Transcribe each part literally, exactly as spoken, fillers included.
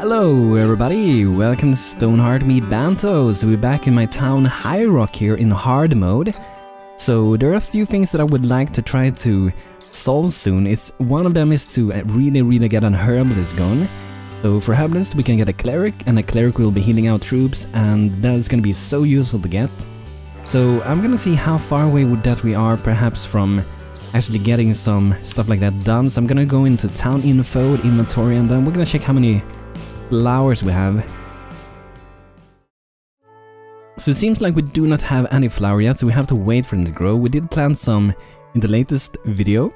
Hello everybody, welcome to Stonehearth meet Bantos. We're back in my town High Rock here in hard mode. So there are a few things that I would like to try to solve soon. It's one of them is to really really get an herbalist going. So for herbalist we can get a cleric, and a cleric will be healing out troops, and that is going to be so useful to get. So I'm gonna see how far away that we are perhaps from actually getting some stuff like that done. So I'm gonna go into town info, inventory, and then we're gonna check how many flowers we have. So it seems like we do not have any flower yet, so we have to wait for them to grow. We did plant some in the latest video,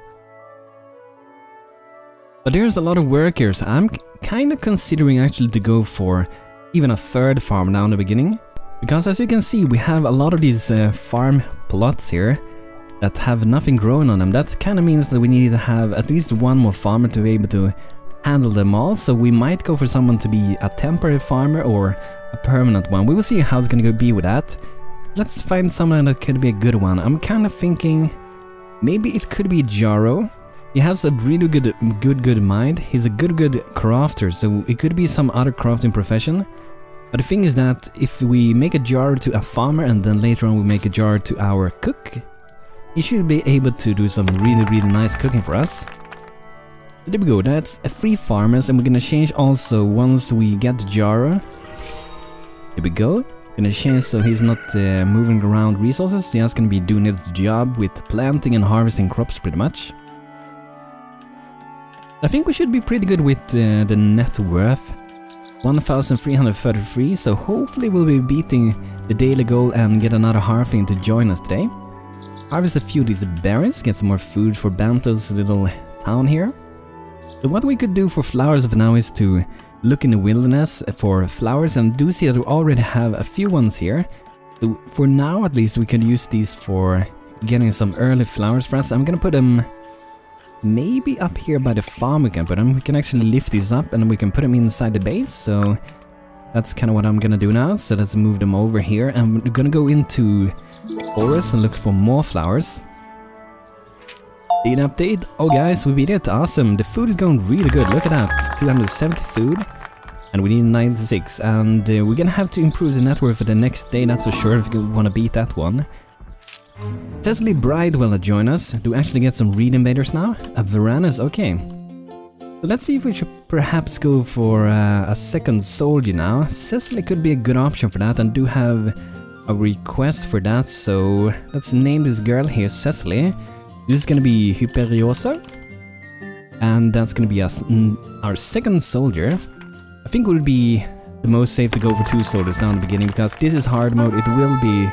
but there's a lot of work here, so I'm kind of considering actually to go for even a third farm now in the beginning, because as you can see we have a lot of these uh, farm plots here that have nothing growing on them. That kind of means that we need to have at least one more farmer to be able to handle them all, so we might go for someone to be a temporary farmer or a permanent one. We will see how it's gonna be with that. Let's find someone that could be a good one. I'm kind of thinking maybe it could be Jaro. He has a really good good good mind. He's a good good crafter, so it could be some other crafting profession. But the thing is that if we make a Jaro to a farmer and then later on we make a Jaro to our cook, he should be able to do some really really nice cooking for us. There we go, that's three farmers, and we're gonna change also once we get Jara. There we go, gonna change so he's not uh, moving around resources. He's gonna be doing his job with planting and harvesting crops pretty much. I think we should be pretty good with uh, the net worth, one thousand three hundred thirty-three, so hopefully we'll be beating the daily goal and get another halfling to join us today. Harvest a few of these berries, get some more food for Banto's little town here. So what we could do for flowers for now is to look in the wilderness for flowers, and do see that we already have a few ones here. So for now at least we can use these for getting some early flowers for us. I'm gonna put them maybe up here by the farm we can put them. We can actually lift these up and we can put them inside the base, so that's kind of what I'm gonna do now. So let's move them over here, and we're gonna go into forest and look for more flowers. An update. Oh guys, we beat it. Awesome. The food is going really good. Look at that. two hundred seventy food. And we need ninety-six. And uh, we're gonna have to improve the net worth for the next day, that's for sure, if we wanna beat that one. Cecily Bridewell join us. Do we actually get some reed invaders now? A Varanus, okay. So let's see if we should perhaps go for uh, a second soldier now. Cecily could be a good option for that, and do have a request for that. So let's name this girl here Cecily. This is going to be Hyperiosa, and that's going to be us, our second soldier. I think it would be the most safe to go for two soldiers now in the beginning, because this is hard mode. It will be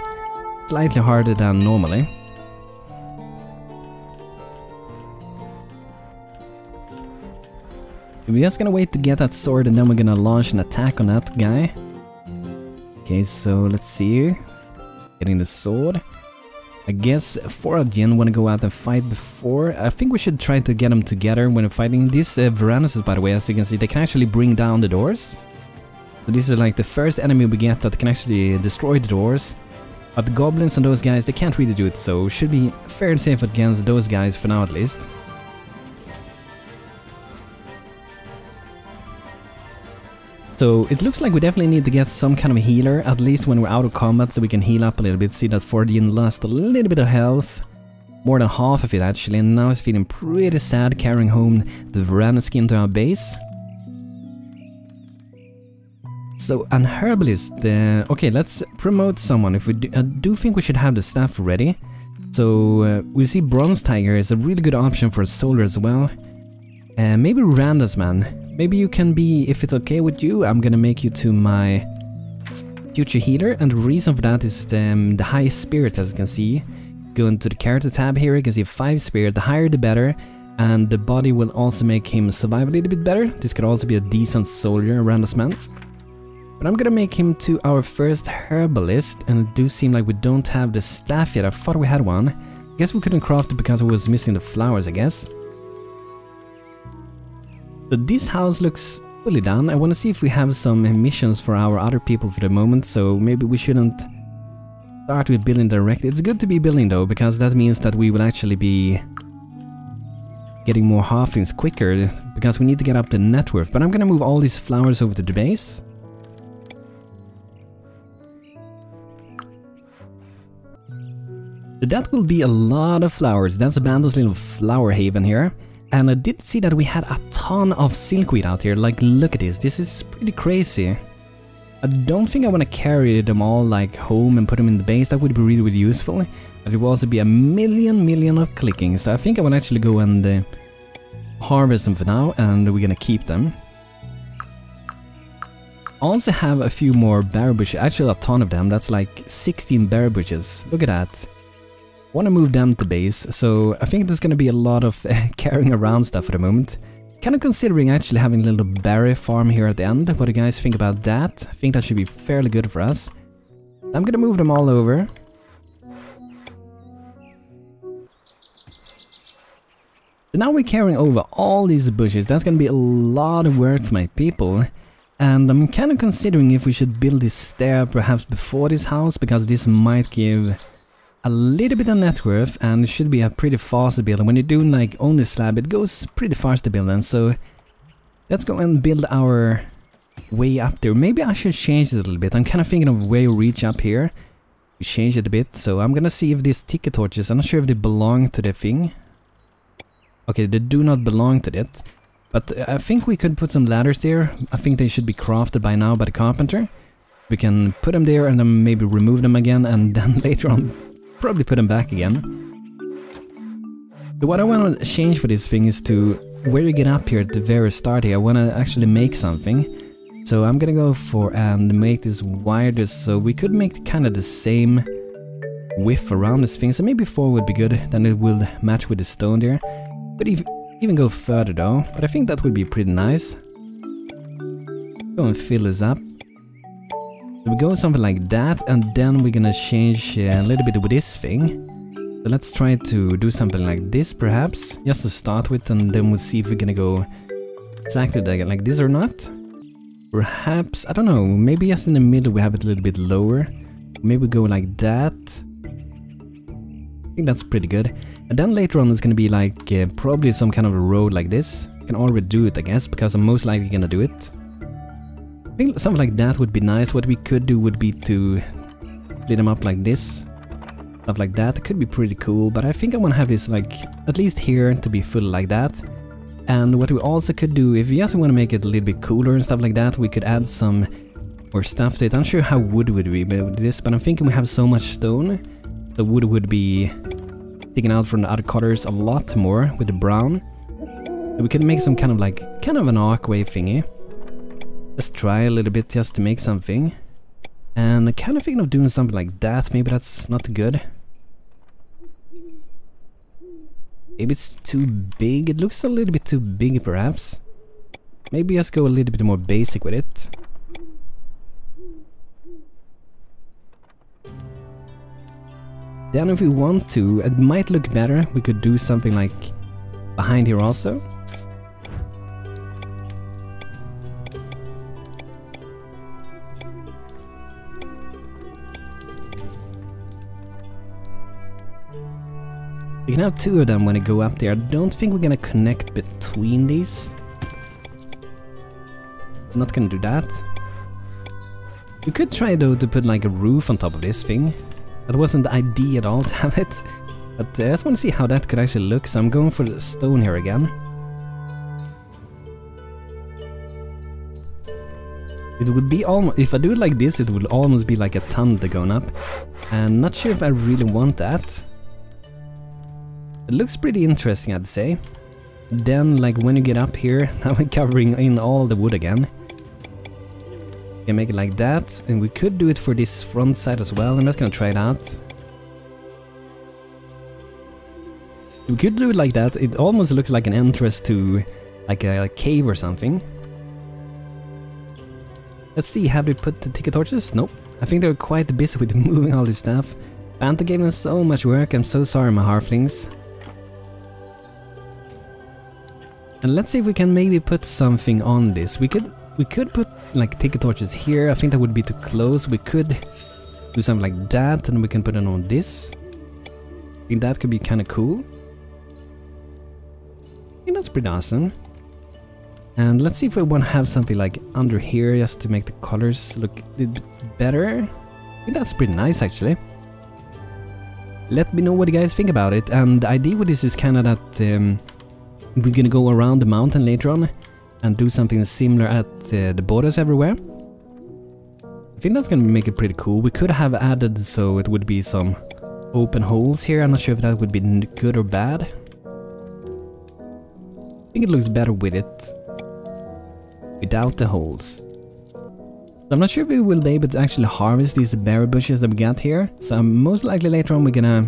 slightly harder than normally. We're just going to wait to get that sword, and then we're going to launch an attack on that guy. Okay, so let's see. Getting the sword. I guess Fordian want to go out and fight before. I think we should try to get them together when fighting. These uh, Varanuses, by the way, as you can see, they can actually bring down the doors. So this is like the first enemy we get that can actually destroy the doors. But the goblins and those guys, they can't really do it, so should be fair and safe against those guys for now at least. So it looks like we definitely need to get some kind of healer, at least when we're out of combat, so we can heal up a little bit. See that Fordian lost a little bit of health, more than half of it actually, and now he's feeling pretty sad, carrying home the Varanus skin to our base. So an herbalist, uh, okay, let's promote someone. If we do, I do think we should have the staff ready. So uh, we see Bronze Tiger is a really good option for a solar as well. Uh, maybe Randasman. Maybe you can be, if it's okay with you, I'm gonna make you to my future healer. And the reason for that is um, the high spirit, as you can see. Go into the character tab here, you can see five spirit, the higher the better. And the body will also make him survive a little bit better. This could also be a decent soldier, Randasman. But I'm gonna make him to our first herbalist, and it do seem like we don't have the staff yet. I thought we had one. I guess we couldn't craft it because we was missing the flowers, I guess. So this house looks fully done. I want to see if we have some missions for our other people for the moment, so maybe we shouldn't start with building directly. It's good to be building though, because that means that we will actually be getting more halflings quicker, because we need to get up the net worth. But I'm gonna move all these flowers over to the base. That will be a lot of flowers. That's Bantos' little flower haven here. And I did see that we had a ton of silkweed out here. Like, look at this. This is pretty crazy. I don't think I want to carry them all, like, home and put them in the base. That would be really, really useful. But it will also be a million, million of clicking. So I think I will actually go and uh, harvest them for now. And we're going to keep them. Also have a few more berry bushes. Actually, a ton of them. That's like sixteen berry bushes. Look at that. Want to move them to base, so I think there's going to be a lot of uh, carrying around stuff at the moment. Kind of considering actually having a little berry farm here at the end. What do you guys think about that? I think that should be fairly good for us. I'm going to move them all over. So now we're carrying over all these bushes. That's going to be a lot of work for my people. And I'm kind of considering if we should build this stair perhaps before this house, because this might give a little bit of net worth, and it should be a pretty fast build. And when you do like only slab, it goes pretty fast to build. And so let's go and build our way up there. Maybe I should change it a little bit. I'm kind of thinking of way reach up here. We change it a bit. So I'm gonna see if these ticket torches, I'm not sure if they belong to the thing. Okay, they do not belong to it. But I think we could put some ladders there. I think they should be crafted by now by the carpenter. We can put them there and then maybe remove them again, and then later on probably put them back again. But what I want to change for this thing is to where you get up here at the very start here. I want to actually make something. So I'm gonna go for and make this wider, so we could make kind of the same width around this thing. So maybe four would be good, then it will match with the stone there. But if, even go further though, but I think that would be pretty nice. Go and fill this up. So we go something like that, and then we're gonna change a little bit with this thing. So let's try to do something like this perhaps, just to start with, and then we'll see if we're gonna go exactly like this or not. Perhaps, I don't know, maybe just in the middle we have it a little bit lower. Maybe go like that. I think that's pretty good. And then later on it's gonna be like uh, probably some kind of a road like this. I can already do it, I guess, because I'm most likely gonna do it. I think something like that would be nice. What we could do would be to split them up like this. Stuff like that. It could be pretty cool, but I think I want to have this like at least here to be full like that. And what we also could do, if we also want to make it a little bit cooler and stuff like that, we could add some more stuff to it. I'm not sure how wood would be with this, but I'm thinking we have so much stone. The wood would be taken out from the other cutters a lot more with the brown. So we could make some kind of like, kind of an archway thingy. Let's try a little bit just to make something. And I kind of think of doing something like that. Maybe that's not good. Maybe it's too big. It looks a little bit too big perhaps. Maybe just go a little bit more basic with it. Then if we want to, it might look better. We could do something like behind here also. We can have two of them when I go up there. I don't think we're gonna connect between these. I'm not gonna do that. We could try though to put like a roof on top of this thing. That wasn't the idea at all to have it. But uh, I just want to see how that could actually look, so I'm going for the stone here again. It would be almost, if I do it like this, it would almost be like a thunder going up. And not sure if I really want that. It looks pretty interesting, I'd say. Then, like, when you get up here, now we're covering in all the wood again. We can make it like that, and we could do it for this front side as well. I'm just gonna try it out. We could do it like that. It almost looks like an entrance to, like, a, a cave or something. Let's see, have they put the ticket torches? Nope. I think they're quite busy with moving all this stuff. Banto gave them so much work. I'm so sorry, my halflings. And let's see if we can maybe put something on this. We could we could put like ticket torches here. I think that would be too close. We could do something like that, and we can put it on this. I think that could be kind of cool. think that's pretty awesome. And let's see if we want to have something like under here just to make the colors look a little bit better. I think that's pretty nice actually. Let me know what you guys think about it. And the idea with this is kind of that um, we're gonna go around the mountain later on and do something similar at uh, the borders everywhere. I think that's gonna make it pretty cool. We could have added so it would be some open holes here. I'm not sure if that would be good or bad. I think it looks better with it without the holes. I'm not sure if we will be able to actually harvest these berry bushes that we got here. So most likely later on we're gonna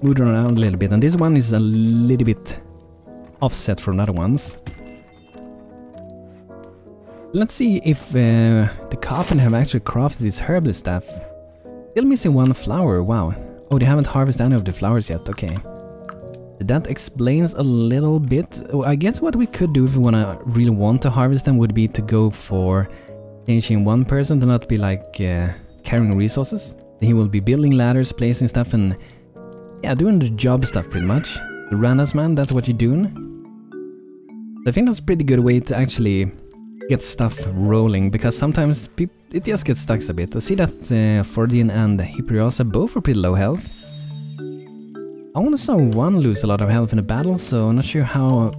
move around a little bit. And this one is a little bit offset from other ones. Let's see if uh, the carpenter have actually crafted his herbalist staff. Still missing one flower, wow. Oh, they haven't harvested any of the flowers yet, okay. That explains a little bit. I guess what we could do if we wanna really want to harvest them would be to go for changing one person to not be like uh, carrying resources. He will be building ladders, placing stuff and yeah, doing the job stuff pretty much. The Randasman, that's what you're doing. I think that's a pretty good way to actually get stuff rolling, because sometimes it just gets stuck a bit. I see that uh, Fordian and Hyperiosa both are pretty low health. I only saw one lose a lot of health in a battle, so I'm not sure how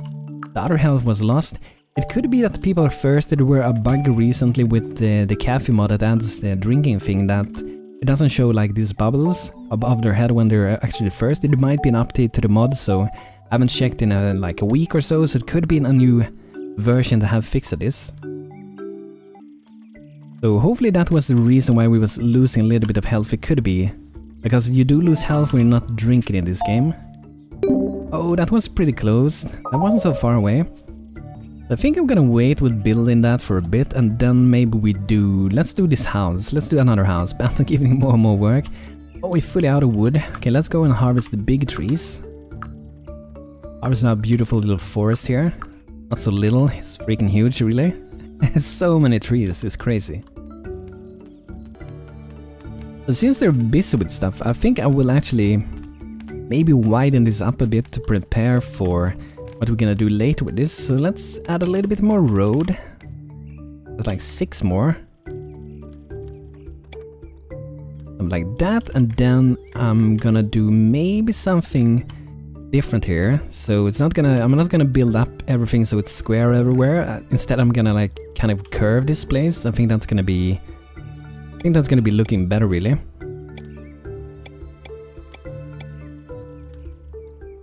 the other health was lost. It could be that people are thirsty. There were a bug recently with the, the cafe mod that adds the drinking thing that it doesn't show like these bubbles above their head when they're actually thirsty. There might be an update to the mod, so I haven't checked in a, like a week or so, so it could be a new version to have fixed this. So hopefully that was the reason why we was losing a little bit of health. It could be. Because you do lose health when you're not drinking in this game. Oh, that was pretty close. That wasn't so far away. I think I'm gonna wait with building that for a bit, and then maybe we do... Let's do this house. Let's do another house. But I'm giving more and more work. Oh, we're fully out of wood. Okay, let's go and harvest the big trees. Harvest our beautiful little forest here. Not so little. It's freaking huge, really. So many trees. It's crazy. Since they're busy with stuff, I think I will actually maybe widen this up a bit to prepare for what we're gonna do later with this. So let's add a little bit more road. There's like six more. Something like that, and then I'm gonna do maybe something different here. So it's not gonna, I'm not gonna build up everything so it's square everywhere. Instead I'm gonna like kind of curve this place. I think that's gonna be I think that's gonna be looking better, really.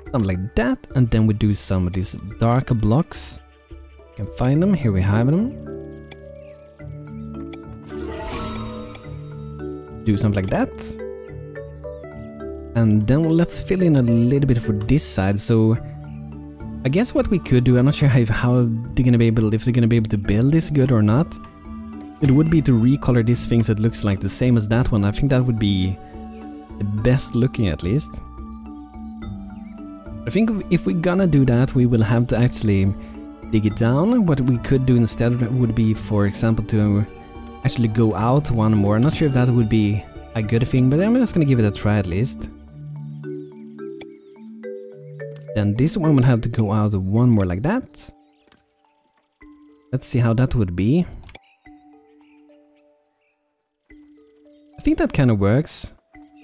Something like that, and then we do some of these darker blocks. You can find them, here we have them. Do something like that. And then let's fill in a little bit for this side, so... I guess what we could do, I'm not sure how, how they're gonna be able, if they're gonna be able to build this good or not. It would be to recolor this thing so it looks like the same as that one. I think that would be the best looking at least. I think if we're gonna do that, we will have to actually dig it down. What we could do instead would be, for example, to actually go out one more. I'm not sure if that would be a good thing, but I'm just gonna give it a try at least. Then this one will have to go out one more like that. Let's see how that would be. I think that kind of works.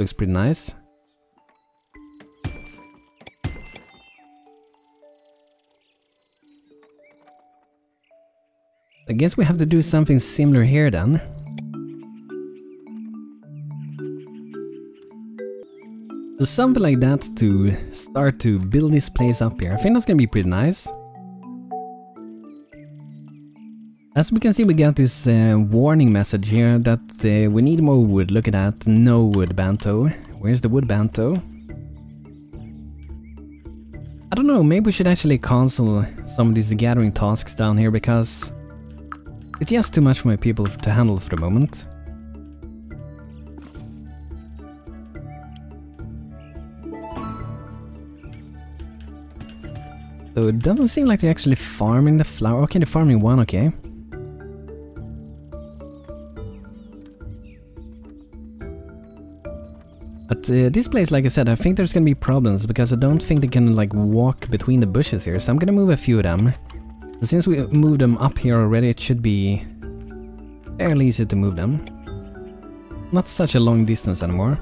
Looks pretty nice. I guess we have to do something similar here then. So something like that to start to build this place up here. I think that's gonna be pretty nice. As we can see, we got this uh, warning message here that uh, we need more wood. Look at that, no wood, Banto. Where's the wood, Banto? I don't know, maybe we should actually cancel some of these gathering tasks down here, because it's just too much for my people to handle for the moment. So it doesn't seem like they're actually farming the flower. Okay, they're farming one, okay. But uh, this place, like I said, I think there's gonna be problems because I don't think they can like walk between the bushes here. So I'm gonna move a few of them. Since we moved them up here already, it should be fairly easy to move them. Not such a long distance anymore.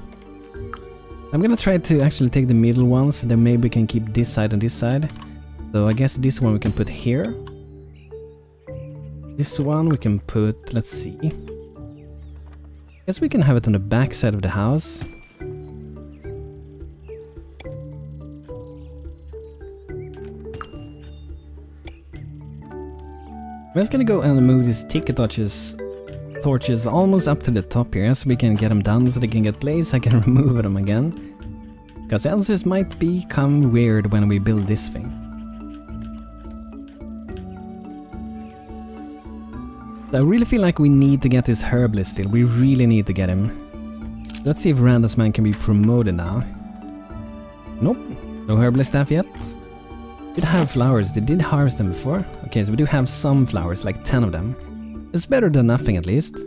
I'm gonna try to actually take the middle ones, then maybe we can keep this side and this side. So I guess this one we can put here. This one we can put, let's see. I guess we can have it on the back side of the house. I'm just gonna go and move these ticket torches, torches almost up to the top here so we can get them done, so they can get placed. I can remove them again. Because else this might become weird when we build this thing. I really feel like we need to get this herbalist still. We really need to get him. Let's see if Randasman can be promoted now. Nope, no herbalist staff yet. Did have flowers, they did harvest them before. Okay, so we do have some flowers, like ten of them. It's better than nothing at least.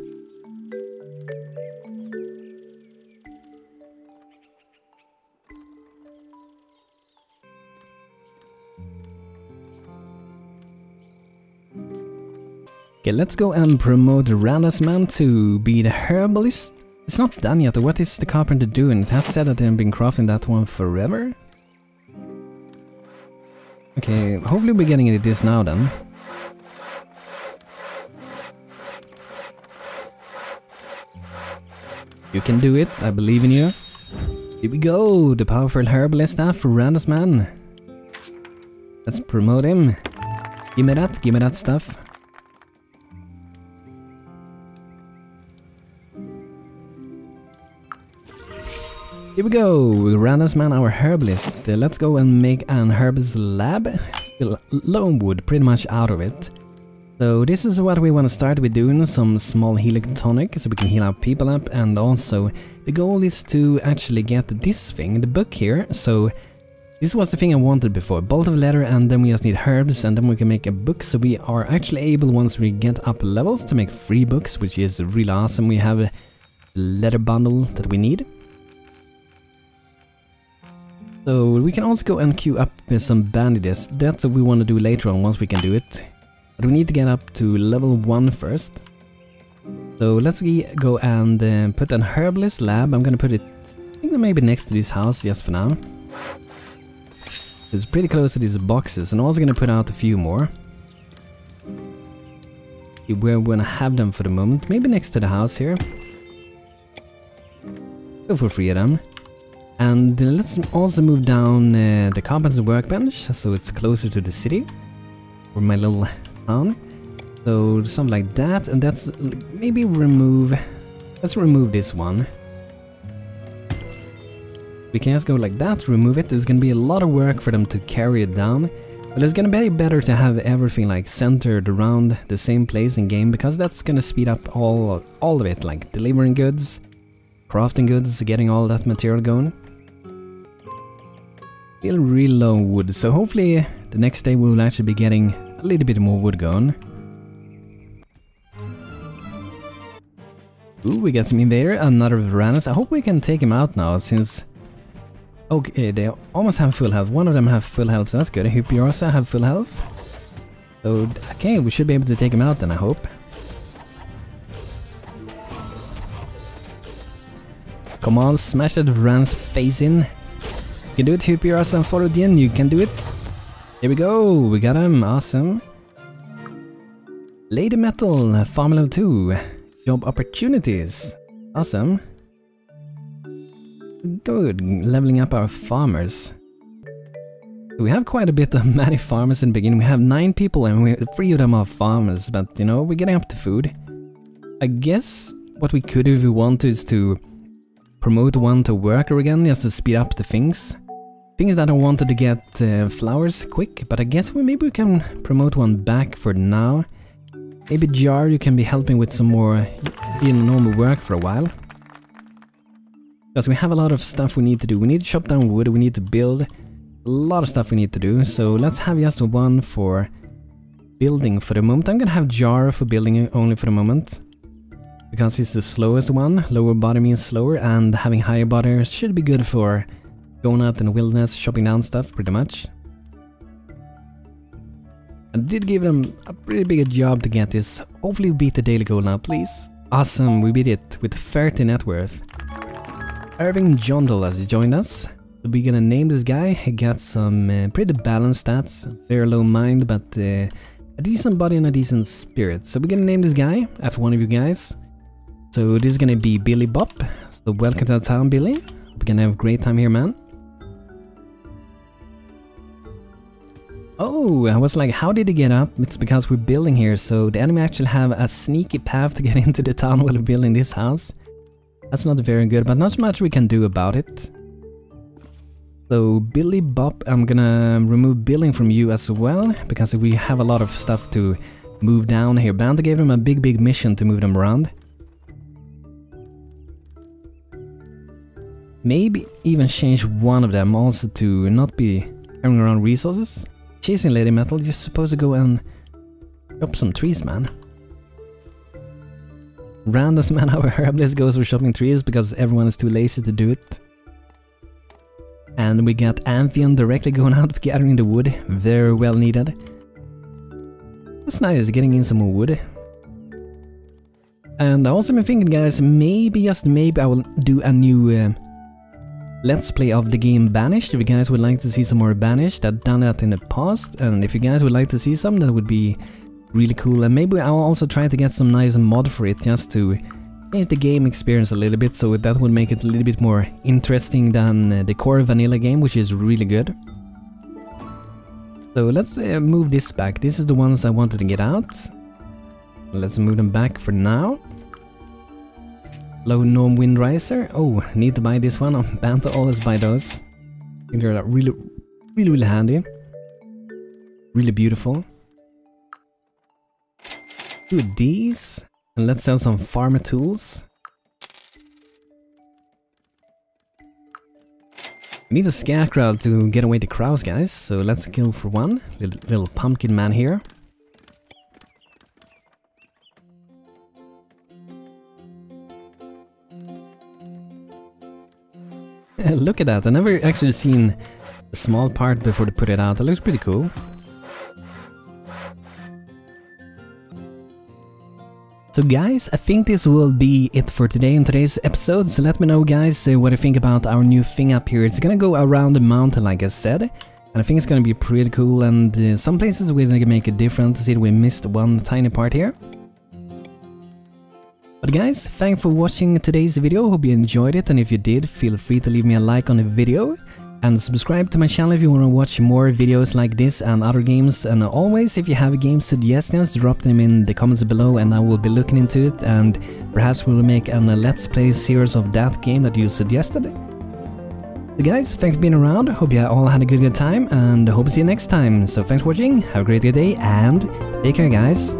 Okay, let's go and promote Randasman to be the herbalist. It's not done yet, what is the carpenter doing? It has said that they've been crafting that one forever. Okay, hopefully we're getting it this now then. You can do it, I believe in you. Here we go, the powerful herbalist staff for Randasman. Let's promote him. Give me that, give me that stuff. Here we go, Randasman, our herbalist. Uh, let's go and make an herbalist lab. Still lone wood, pretty much out of it. So this is what we want to start with doing, some small healing tonic, so we can heal our people up. And also, the goal is to actually get this thing, the book here. So this was the thing I wanted before, bolt of leather, and then we just need herbs, and then we can make a book. So we are actually able, once we get up levels, to make free books, which is really awesome. We have a leather bundle that we need. So we can also go and queue up with some bandages. That's what we want to do later on once we can do it. But we need to get up to level one first. So let's go and uh, put an herbalist lab. I'm gonna put it, I think maybe next to this house just for now. It's pretty close to these boxes, and I'm also gonna put out a few more. We're gonna have them for the moment, maybe next to the house here. Go for three of them. And let's also move down uh, the carpenter's workbench, so it's closer to the city, or my little town. So something like that, and that's maybe remove. Let's remove this one. We can just go like that, remove it. There's gonna be a lot of work for them to carry it down, but it's gonna be better to have everything like centered around the same place in game, because that's gonna speed up all all of it, like delivering goods, crafting goods, getting all that material going. Still really low wood, so hopefully the next day we'll actually be getting a little bit more wood going. Ooh, we got some invader, another Varanus. I hope we can take him out now, since... Okay, they almost have full health. One of them have full health, so that's good. Hyperiosa have full health. So, okay, we should be able to take him out then, I hope. Come on, smash that Varan's face in. You can do it, Hyperiosa and Fordian, you can do it. Here we go, we got him, awesome. Lady Metal, Formula two. Job opportunities, awesome. Good, leveling up our farmers. We have quite a bit of many farmers in the beginning. We have nine people and we, three of them are farmers, but you know, we're getting up to food. I guess what we could do if we want is to promote one to worker again, just to speed up the things. Things that I wanted to get uh, flowers quick, but I guess we maybe we can promote one back for now. Maybe Jaro, you can be helping with some more in normal work for a while. Because we have a lot of stuff we need to do. We need to chop down wood, we need to build. A lot of stuff we need to do, so let's have just one for building for the moment. I'm gonna have Jaro for building only for the moment. because it's the slowest one. Lower body means slower, and having higher body should be good for going out in the wilderness, chopping down stuff pretty much. I did give them a pretty big job to get this. Hopefully we beat the daily goal now, please. Awesome, we beat it with thirty net worth. Irving Jondal has joined us. We're gonna name this guy. He got some uh, pretty balanced stats. Very low mind, but uh, a decent body and a decent spirit. So we're gonna name this guy after one of you guys. So this is gonna be Billy Bob. So welcome to the town, Billy. We're gonna have a great time here, man. Oh, I was like, how did he get up? It's because we're building here, so the enemy actually have a sneaky path to get into the town while we're building this house. That's not very good, but not much we can do about it. So Billy Bob, I'm gonna remove building from you as well, because we have a lot of stuff to move down here. Banto gave him a big, big mission to move them around. Maybe even change one of them also to not be carrying around resources. Chasing Lady Metal, you're supposed to go and chop some trees, man. Randasman, our herbalist, goes for chopping trees because everyone is too lazy to do it. And we got Amphion directly going out gathering the wood, very well needed. It's nice getting in some more wood. And I've also been thinking, guys, maybe, just maybe, I will do a new Uh, Let's play of the game Banished. If you guys would like to see some more Banished, I've done that in the past, and if you guys would like to see some, that would be really cool. And maybe I'll also try to get some nice mod for it, just to change the game experience a little bit, so that would make it a little bit more interesting than the core vanilla game, which is really good. So let's uh, move this back. This is the ones I wanted to get out. Let's move them back for now. Low Gnome Windriser. Oh, need to buy this one. I'm bound to always buy those. I think they're really, really, really handy. Really beautiful. Do these. And let's sell some farmer tools. We need a scarecrow to get away the crows, guys. So let's go for one. Little, little pumpkin man here. Look at that, I've never actually seen the small part before they put it out. It looks pretty cool. So guys, I think this will be it for today in today's episode. So let me know, guys, what you think about our new thing up here. It's gonna go around the mountain, like I said. And I think it's gonna be pretty cool, and uh, some places we're gonna make it different. See, we missed one tiny part here. But guys, thanks for watching today's video, hope you enjoyed it, and if you did, feel free to leave me a like on the video and subscribe to my channel if you want to watch more videos like this and other games. And always, if you have game suggestions, drop them in the comments below and I will be looking into it, and perhaps we'll make a Let's Play series of that game that you suggested. So guys, thanks for being around, hope you all had a good, good time, and hope to see you next time. So thanks for watching, have a great, good day, and take care, guys.